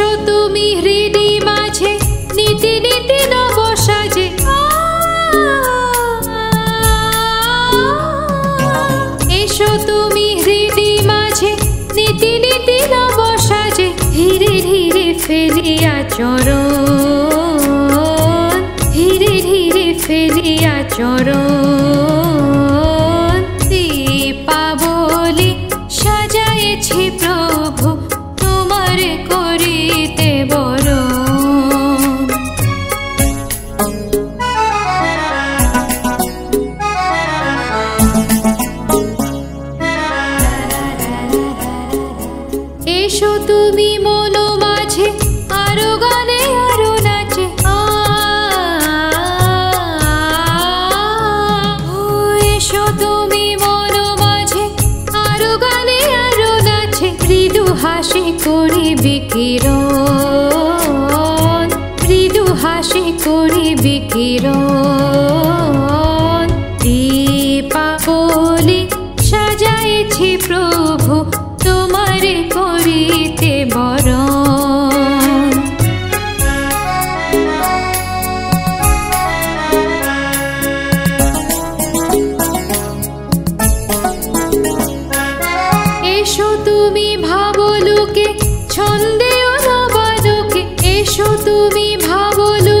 છો তুমি হৃদয় মাঝে নীতি নীতি নব সাজে এসো তুমি হৃদয় মাঝে নীতি নীতি নব সাজে ধীরে ধীরে ফেলিয়া চরণ ধীরে ধীরে ফেলিয়া চরণ দীপাবলি সাজায়েছি প্রভু एशो तुमी मोनो माझे आरो गाने आरो नाचे एशो तुमी मोनो माझे आरो गाने आरो नाचे मृदु हासि कोरे बिकिरण मृदु हासि कोरे बिकिरण दीपाबली सजायेछि प्रभु तुम्हारे कोरीते बरण एशो तुमी भावलोके छंदे अनबलोके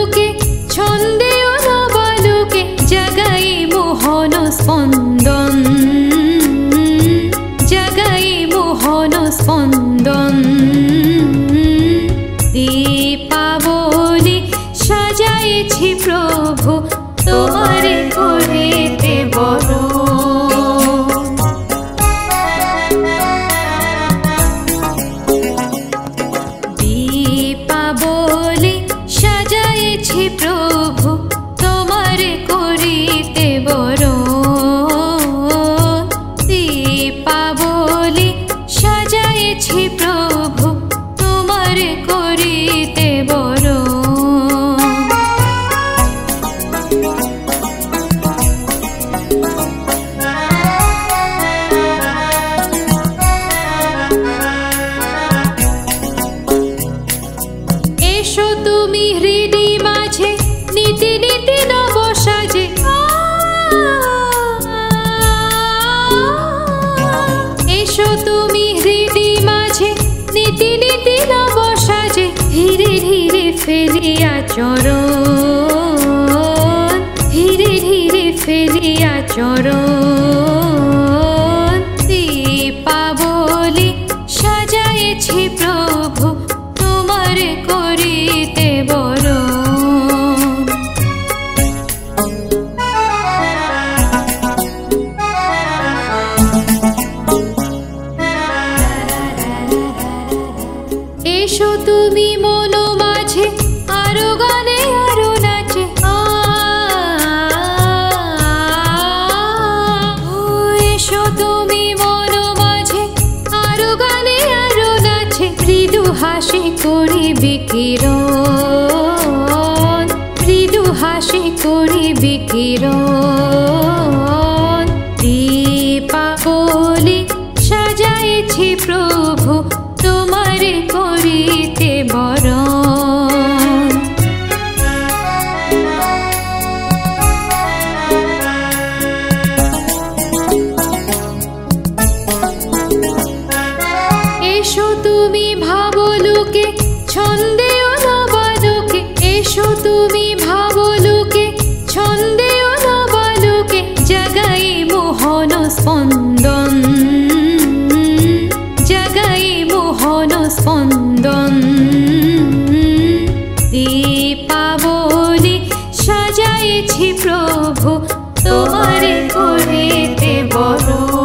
एशो तुमी भावलोके छंदे अनबलोके जगाई मोहन स्पंदन स्पंदन दीपाबली सजायेछि प्रभु तुम्हारे कोरेते बरण दीपाबली सजायेछि प्रभु तुम्हारे कोरेते बरण प्रभु तुम्हारे कोरीते बरण एशो तुमी हृदय माझे नीति नीति नव साजे एशो तुमी नीति नीति नव साजे धीरे धीरे फेलिया चरण धीरे धीरे फेलिया चरण दीपाबली सजायेछि प्रभु तुम्हारे कोरीते बरण एशो तुमी मोनो माझे आरो गाने आरो नाचे एशो तुमी मोनो माझे आरो गाने आरो नाचे मृदु हासि कोरे बिकिरण मृदु हासि कोरे बिकिरण दीपाबली सजायेछि प्रभु तुम्हारे कोरीते बरण एशो तुमी भावलोके छंदे अनबलोके एशो तुमी भावलोके छंदे अनबलोके जगाई मोहन स्पंदन स्पंदन दीपाबली सजायेछि प्रभु तुम्हारे कोरीते बरण।